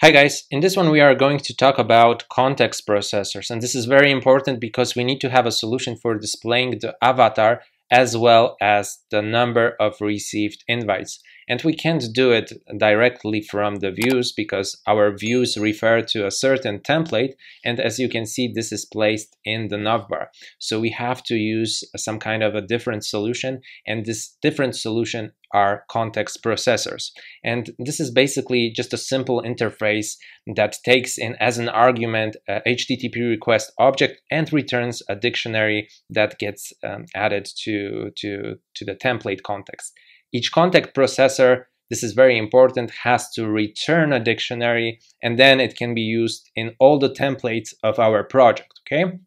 Hi guys, in this one we are going to talk about context processors, and this is very important because we need to have a solution for displaying the avatar as well as the number of received invites. And we can't do it directly from the views because our views refer to a certain template, and as you can see this is placed in the navbar. So we have to use some kind of a different solution, and this different solution are context processors. And this is basically just a simple interface that takes in as an argument a HTTP request object and returns a dictionary that gets added to the template context. Each context processor, this is very important, has to return a dictionary, and then it can be used in all the templates of our project, okay?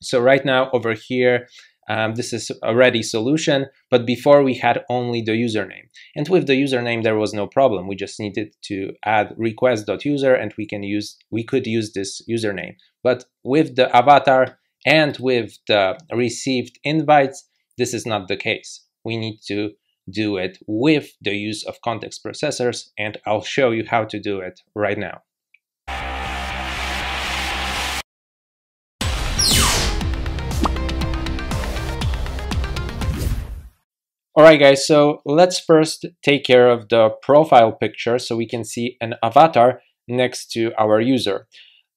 So right now over here, this is a ready solution, but before we had only the username. And with the username there was no problem. We just needed to add request.user, and we could use this username. But with the avatar and with the received invites, this is not the case. We need to do it with the use of context processors, and I'll show you how to do it right now. Alright guys, so let's first take care of the profile picture so we can see an avatar next to our user.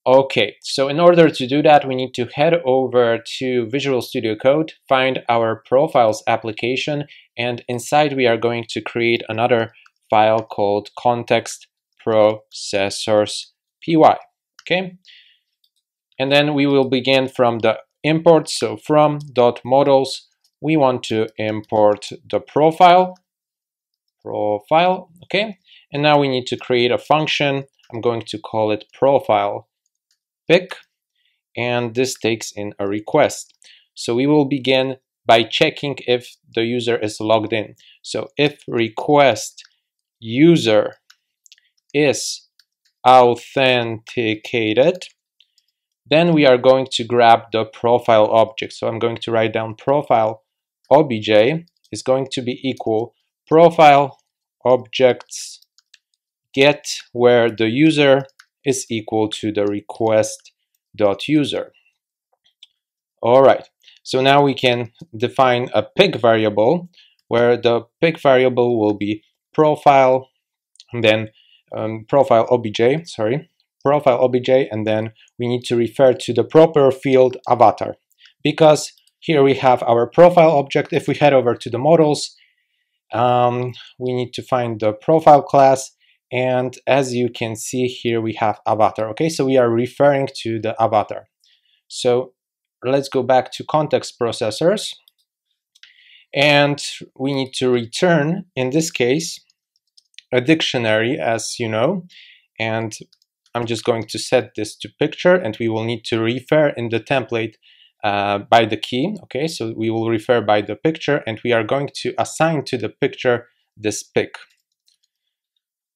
Okay, so in order to do that we need to head over to Visual Studio Code, find our profiles application, and inside we are going to create another file called context_processors.py. Okay, and then we will begin from the import, so from.models. We want to import the profile, okay? And now we need to create a function. I'm going to call it profile pic, and this takes in a request. So we will begin by checking if the user is logged in. So if request user is authenticated, then we are going to grab the profile object. So I'm going to write down profile obj is going to be equal profile objects get, where the user is equal to the request.user. All right, so now we can define a pic variable where the pic variable will be profile, and then profile obj, and then we need to refer to the proper field avatar, because here we have our profile object. If we head over to the models, we need to find the profile class, and as you can see here we have avatar. Okay, so we are referring to the avatar. So let's go back to context processors, and we need to return in this case a dictionary, as you know, and I'm just going to set this to picture, and we will need to refer in the template by the key. Okay, so we will refer by the picture, and we are going to assign to the picture this pic.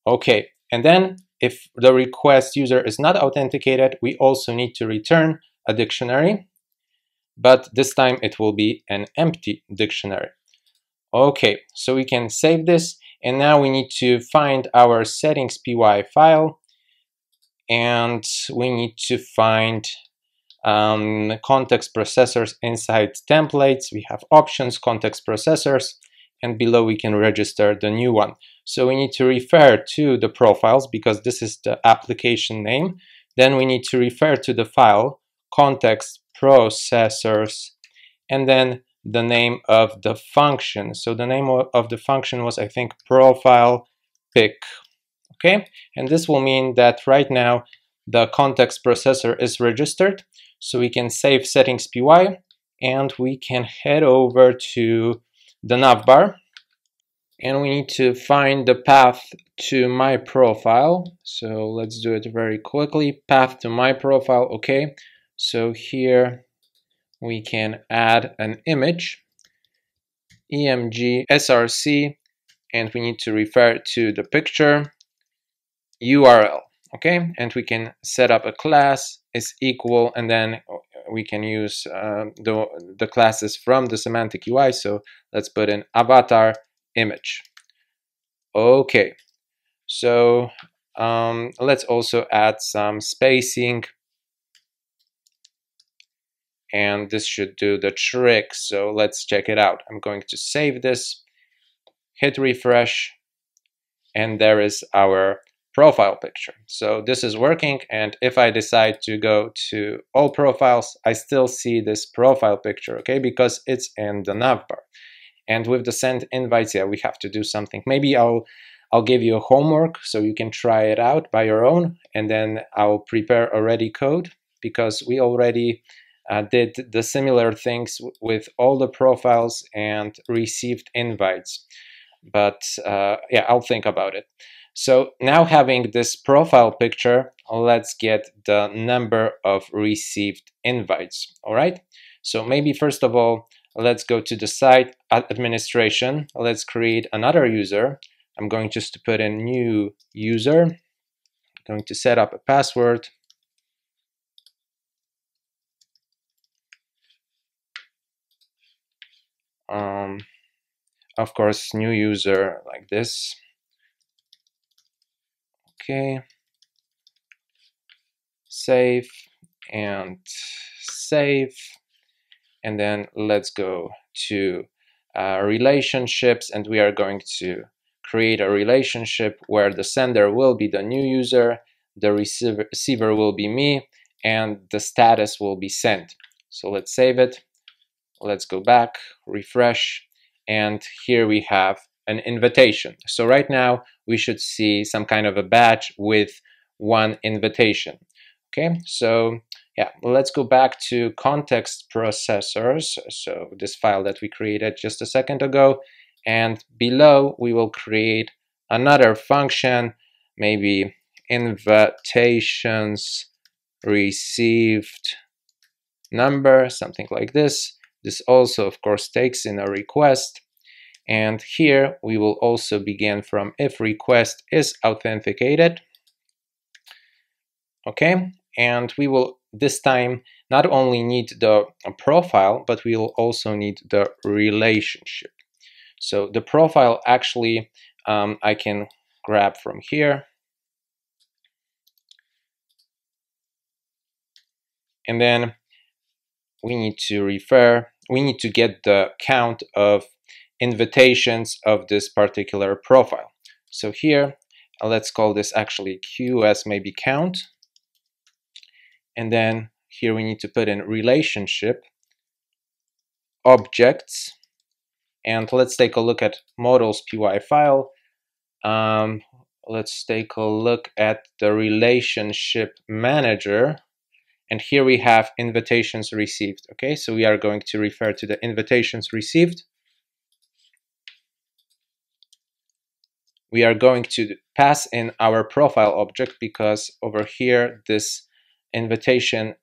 Okay, and then if the request user is not authenticated, we also need to return a dictionary, but this time it will be an empty dictionary. Okay, so we can save this, and now we need to find our settings.py file, and we need to find context processors inside templates. We have options, context processors, and below we can register the new one. So we need to refer to the profiles because this is the application name. Then we need to refer to the file context processors, and then the name of the function. So the name of the function was, I think, profile pic. Okay, and this will mean that right now the context processor is registered, so we can save settings.py, and we can head over to the navbar, and we need to find the path to my profile. So let's do it very quickly. Path to my profile. Okay, so here we can add an image, EMG SRC, and we need to refer to the picture URL, okay, and we can set up a class is equal, and then we can use the classes from the semantic UI. So let's put in avatar image. Okay, so Let's also add some spacing, and this should do the trick. So let's check it out. I'm going to save this, hit refresh, and there is our profile picture. So this is working, and if I decide to go to all profiles, I still see this profile picture, okay, because it's in the navbar. And with the send invites, yeah, we have to do something. Maybe I'll give you a homework so you can try it out by your own, and then I'll prepare already code, because we already did the similar things with all the profiles and received invites. But yeah, I'll think about it. So now having this profile picture, let's get the number of received invites, all right? So maybe first of all, let's go to the site administration. Let's create another user. I'm going just to put in new user. I'm going to set up a password. Of course, new user like this. Okay, save and save, and then let's go to relationships, and we are going to create a relationship where the sender will be the new user, the receiver will be me, and the status will be sent. So let's save it, let's go back, refresh, and here we have an invitation. So right now we should see some kind of a batch with one invitation. Okay, so yeah, let's go back to context processors, so this file that we created just a second ago, and below we will create another function, maybe invitations received number, something like this. This also of course takes in a request, and here we will also begin from if request is authenticated. Okay, and we will this time not only need the profile, but we will also need the relationship. So the profile actually I can grab from here, and then we need to get the count of invitations of this particular profile. So here, let's call this actually QS maybe count, and then here we need to put in relationship objects, and let's take a look at models.py file. Let's take a look at the relationship manager, and here we have invitations received. Okay, so we are going to refer to the invitations received. We are going to pass in our profile object, because over here this invitations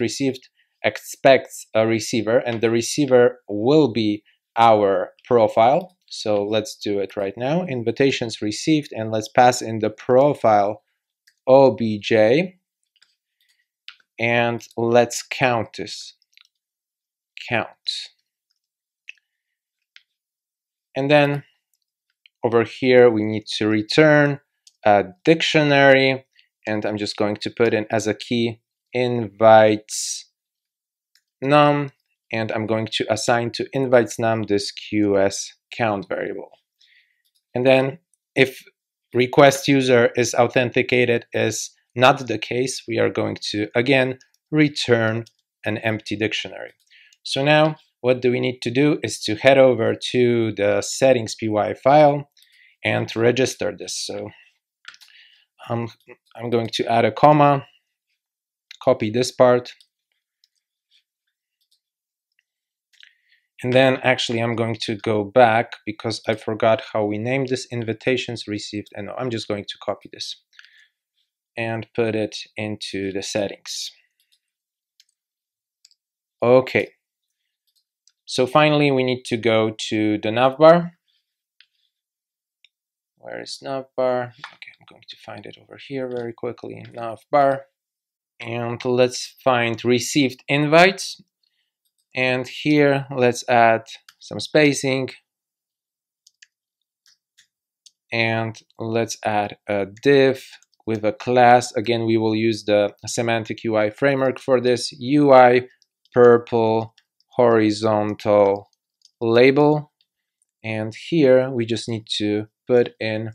received expects a receiver, and the receiver will be our profile. So let's do it right now, invitations received, and let's pass in the profile obj, and let's count this and then over here we need to return a dictionary, and I'm just going to put in as a key invites num, and I'm going to assign to invites num this QS count variable. And then if request user is authenticated is not the case, we are going to again return an empty dictionary. So now what do we need to do is to head over to the settings.py file and register this. So I'm going to add a comma, copy this part, and then actually I'm going to go back because I forgot how we named this, invitations received, and I'm just going to copy this and put it into the settings. Okay. So finally, we need to go to the navbar. Where is navbar? Okay, I'm going to find it over here very quickly, navbar. And let's find received invites. And here, let's add some spacing. and let's add a div with a class. Again, we will use the Semantic UI framework for this. UI purple horizontal label, and here we just need to put in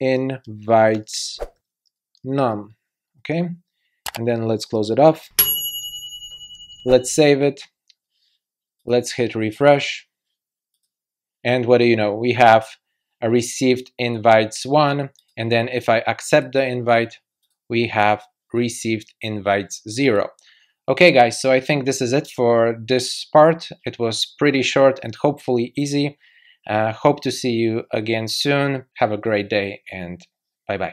invites num. Okay, and then let's close it off. Let's save it. Let's hit refresh. And what do you know? We have a received invites 1. And then if I accept the invite, we have received invites 0. Okay, guys, so I think this is it for this part. It was pretty short and hopefully easy. Hope to see you again soon. Have a great day and bye-bye.